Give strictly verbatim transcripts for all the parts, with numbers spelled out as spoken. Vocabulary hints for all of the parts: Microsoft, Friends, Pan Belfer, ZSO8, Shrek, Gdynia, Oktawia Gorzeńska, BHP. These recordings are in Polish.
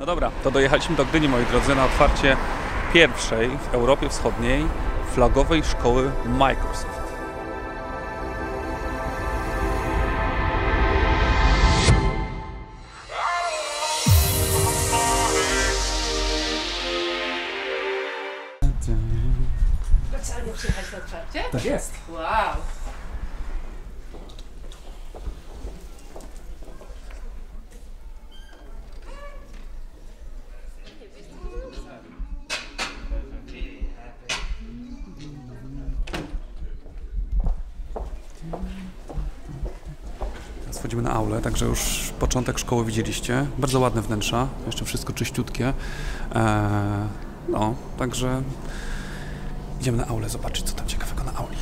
No dobra, to dojechaliśmy do Gdyni, moi drodzy, na otwarcie pierwszej w Europie Wschodniej flagowej szkoły Microsoft. Specjalnie przyjechać na otwarcie? Tak jest. Wow. Wchodzimy na aulę, także już początek szkoły widzieliście. Bardzo ładne wnętrza, jeszcze wszystko czyściutkie. Eee, no, także idziemy na aulę zobaczyć, co tam ciekawego na auli.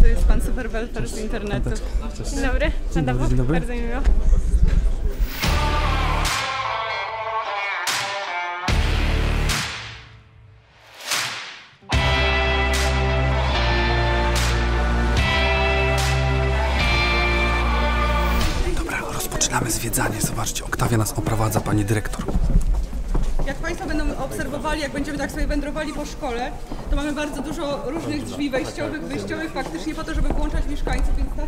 To jest pan Super Belfer z internetu. Cześć. Dzień dobry, dzień dobry, dzień dobry. Bardzo mi miło. Zwiedzanie, zobaczcie, Oktawia nas oprowadza, pani dyrektor. Jak Państwo będą obserwowali, jak będziemy tak sobie wędrowali po szkole, to mamy bardzo dużo różnych drzwi wejściowych, wyjściowych, faktycznie po to, żeby włączać mieszkańców, więc tak.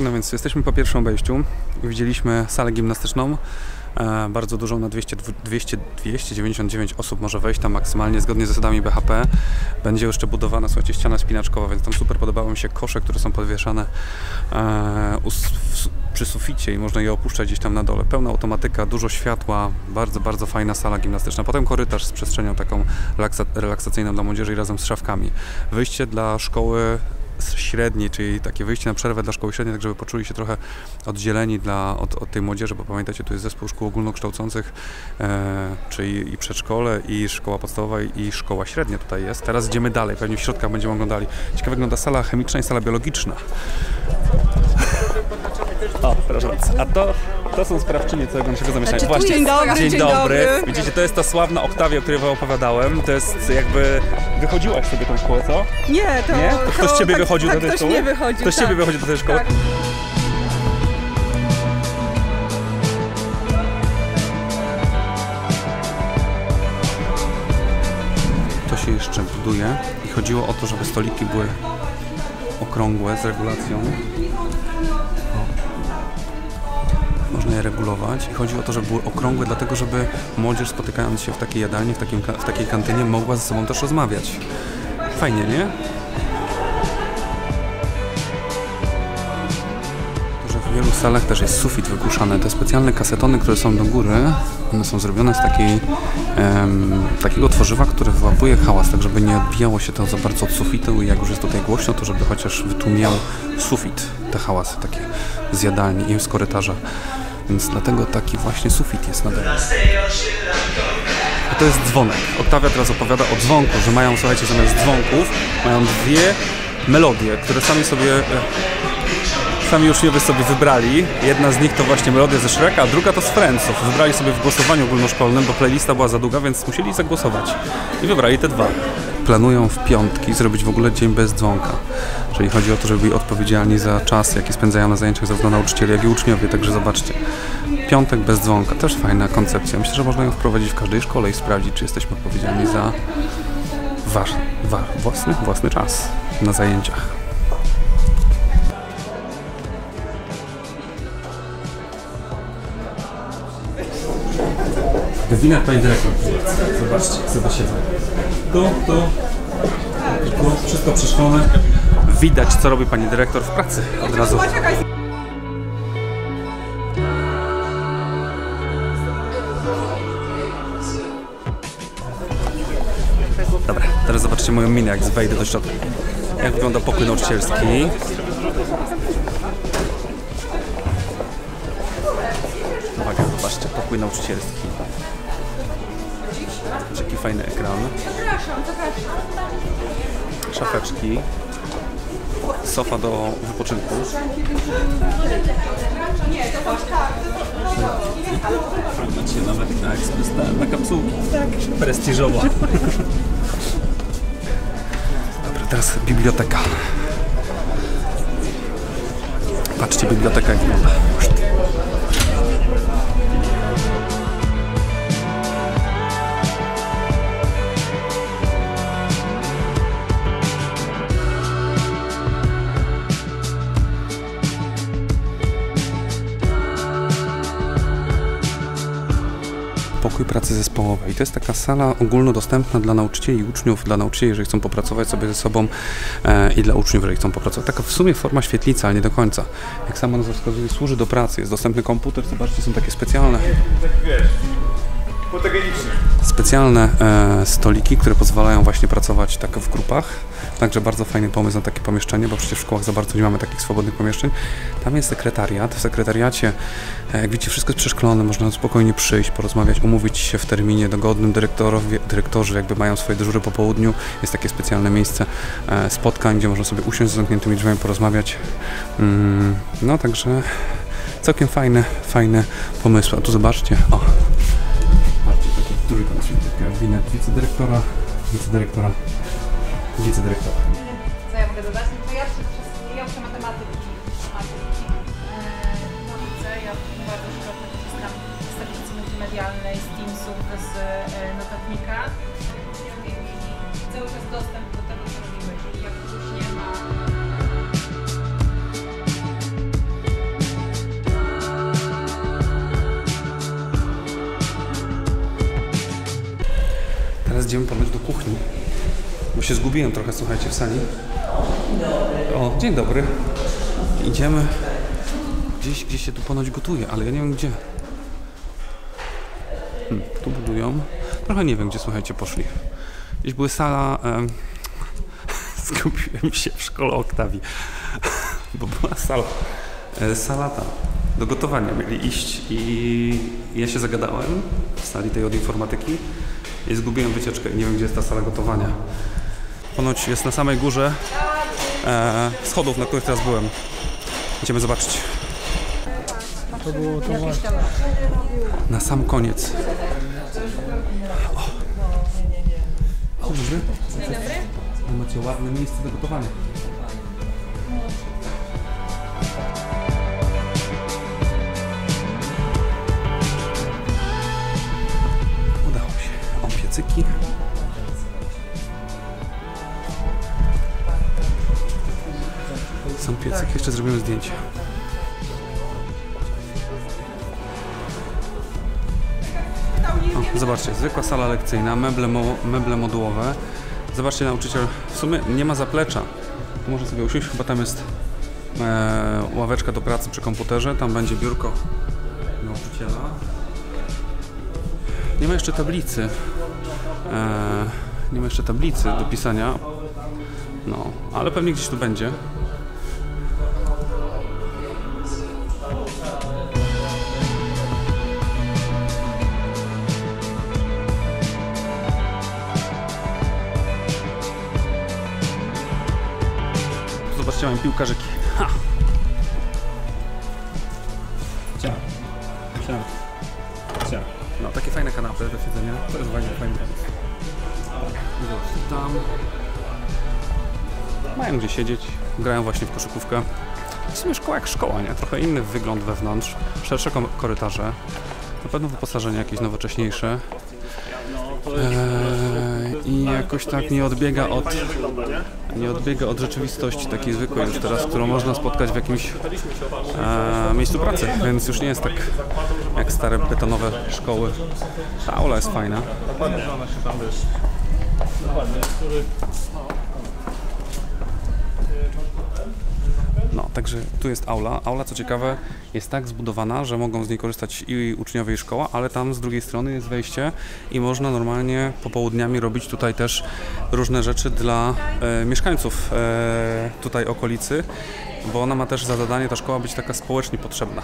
No więc jesteśmy po pierwszym wejściu, widzieliśmy salę gimnastyczną, e, bardzo dużą, na dwieście dziewięćdziesiąt dziewięć osób może wejść tam maksymalnie, zgodnie z zasadami B H P. Będzie jeszcze budowana, słuchajcie, ściana spinaczkowa, więc tam super podobały mi się kosze, które są podwieszane e, u, w, przy suficie i można je opuszczać gdzieś tam na dole. Pełna automatyka, dużo światła, bardzo, bardzo fajna sala gimnastyczna. Potem korytarz z przestrzenią taką relaksacyjną dla młodzieży i razem z szafkami. Wyjście dla szkoły średniej, czyli takie wyjście na przerwę dla szkoły średniej, tak żeby poczuli się trochę oddzieleni dla, od, od tej młodzieży, bo pamiętajcie, tu jest zespół szkół ogólnokształcących, e, czyli i przedszkole, i szkoła podstawowa, i szkoła średnia tutaj jest. Teraz idziemy dalej, pewnie w środkach będziemy oglądali. Ciekawe wygląda sala chemiczna i sala biologiczna. O, proszę bardzo. A to, to są sprawczynie całego naszego zamieszania. Właśnie. Dzień dobry, dzień, dzień dobry. dobry. Widzicie, to jest ta sławna Oktawia, o której wam opowiadałem. To jest jakby... Wychodziłaś sobie tą szkołę, co? Nie, to... Nie? To ktoś z ciebie tak, wychodził tak, do tej szkoły? Nie wychodził, ktoś z tak. ciebie wychodził do tej szkoły? Tak. To się jeszcze buduje i chodziło o to, żeby stoliki były okrągłe, z regulacją. Można je regulować i chodzi o to, żeby były okrągłe, dlatego żeby młodzież spotykając się w takiej jadalni, w, takim, w takiej kantynie mogła ze sobą też rozmawiać. Fajnie, nie? To, że w wielu salach też jest sufit wygłuszany. Te specjalne kasetony, które są do góry, one są zrobione z takiej, em, takiego tworzywa, które wyłapuje hałas, tak żeby nie odbijało się to za bardzo od sufitu i jak już jest tutaj głośno, to żeby chociaż wytłumiał sufit te hałasy takie z jadalni i z korytarza. Więc dlatego taki właśnie sufit jest na dole. A to jest dzwonek. Oktawia teraz opowiada o dzwonku, że mają, słuchajcie, zamiast dzwonków mają dwie melodie, które sami sobie sami uczniowie sobie wybrali. Jedna z nich to właśnie melodia ze Shreka, a druga to z Friendsów. Wybrali sobie w głosowaniu ogólnoszkolnym, bo playlista była za długa, więc musieli zagłosować. I wybrali te dwa. Planują w piątki zrobić w ogóle dzień bez dzwonka. Czyli chodzi o to, żeby byli odpowiedzialni za czas, jaki spędzają na zajęciach zarówno nauczyciele, jak i uczniowie. Także zobaczcie. Piątek bez dzwonka. Też fajna koncepcja. Myślę, że można ją wprowadzić w każdej szkole i sprawdzić, czy jesteśmy odpowiedzialni za wasz, wa, własny, własny czas na zajęciach. Gazina, pani dyrektor. Zobaczcie, sobie siedzę. Tu, tu, tu, wszystko przeszkolone. Widać, co robi pani dyrektor w pracy od razu. Zaraz zobaczycie moją minę, jak wejdę do środka. Jak wygląda pokój nauczycielski. Uwaga, zobaczcie, pokój nauczycielski. Jaki fajny ekran. Szafeczki. Sofa do wypoczynku. Macie nawet na ekspres, na kapsułki. Tak. Prestiżowo. Dobra, teraz biblioteka. Patrzcie, biblioteka jak wygląda. Pokój pracy zespołowej. To jest taka sala ogólnodostępna dla nauczycieli i uczniów, dla nauczycieli, jeżeli chcą popracować sobie ze sobą e, i dla uczniów, jeżeli chcą popracować. Taka w sumie forma świetlica, ale nie do końca. Jak sama nazwa wskazuje, służy do pracy. Jest dostępny komputer, zobaczcie, są takie specjalne specjalne e, stoliki, które pozwalają właśnie pracować tak w grupach. Także bardzo fajny pomysł na takie pomieszczenie, bo przecież w szkołach za bardzo nie mamy takich swobodnych pomieszczeń. Tam jest sekretariat. W sekretariacie, jak widzicie, wszystko jest przeszklone, można spokojnie przyjść, porozmawiać, umówić się w terminie dogodnym. Dyrektorowie, dyrektorzy jakby mają swoje dyżury po południu. Jest takie specjalne miejsce spotkań, gdzie można sobie usiąść z zamkniętymi drzwiami, porozmawiać. No także całkiem fajne, fajne pomysły. A tu zobaczcie, o! Zobaczcie, taki duży gabinet wicedyrektora, wicedyrektora. Wicedyrektor. Co ja mogę dodać? No to ja uczę matematyki. No widzę, ja bardzo szeroko korzystam z tablicy multimedialnej, z Teamsów, z notatnika. Cały czas dostęp do tego, co robimy, czyli jak już nie ma... Teraz idziemy pomyć do kuchni. Bo się zgubiłem trochę, słuchajcie, w sali. O, dzień dobry. Idziemy. Gdzieś, gdzieś się tu ponoć gotuje, ale ja nie wiem gdzie. Hmm, tu budują. Trochę nie wiem gdzie, słuchajcie, poszli. Gdzieś były sala... Em... Zgubiłem się w szkole Oktawii. Bo była sala... E, sala ta. Do gotowania mieli iść i ja się zagadałem w sali tej od informatyki. I zgubiłem wycieczkę i nie wiem gdzie jest ta sala gotowania. Ponoć jest na samej górze e, schodów, na których teraz byłem. Idziemy zobaczyć. To było, to było. Na sam koniec. O. O, dobry. Dzień dobry. No, macie ładne miejsce do gotowania. Udało się. O, piecyki. Są piecyki, jeszcze zrobimy zdjęcie. O, zobaczcie, zwykła sala lekcyjna, meble, mo meble modułowe. Zobaczcie, nauczyciel w sumie nie ma zaplecza. Może sobie usiąść, chyba tam jest e, ławeczka do pracy przy komputerze, tam będzie biurko nauczyciela. Nie ma jeszcze tablicy. E, nie ma jeszcze tablicy do pisania. No, ale pewnie gdzieś tu będzie. Zobaczcie, mamy piłkarzyki. Ha! Cia. Cia. Cia. No, takie fajne kanapy do siedzenia. To jest fajne, fajne. Tam. Mają gdzie siedzieć. Grają właśnie w koszykówkę. W sumie szkoła jak szkoła, nie? Trochę inny wygląd wewnątrz. Szersze korytarze. Na pewno wyposażenie jakieś nowocześniejsze. Eee, I jakoś tak nie odbiega od... nie odbiega od rzeczywistości takiej zwykłej już teraz, którą można spotkać w jakimś e, miejscu pracy, więc już nie jest tak jak stare betonowe szkoły. Ta aula jest fajna. No, Także tu jest aula. Aula, co ciekawe, jest tak zbudowana, że mogą z niej korzystać i uczniowie, i szkoła, ale tam z drugiej strony jest wejście i można normalnie popołudniami robić tutaj też różne rzeczy dla e, mieszkańców e, tutaj okolicy, bo ona ma też za zadanie, ta szkoła, być taka społecznie potrzebna.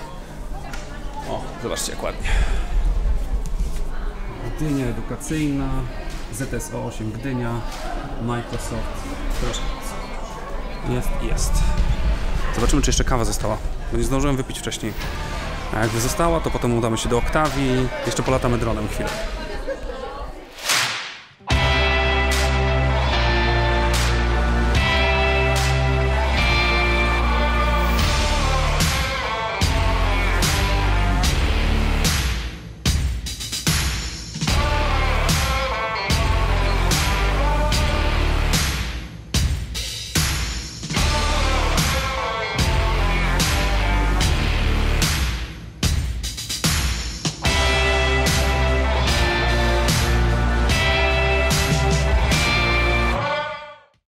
O, zobaczcie jak ładnie. Gdynia edukacyjna, Z S O osiem Gdynia, Microsoft. Proszę. Jest, jest. Zobaczymy, czy jeszcze kawa została, bo nie zdążyłem wypić wcześniej. A jakby została, to potem udamy się do Oktawii, jeszcze polatamy dronem chwilę.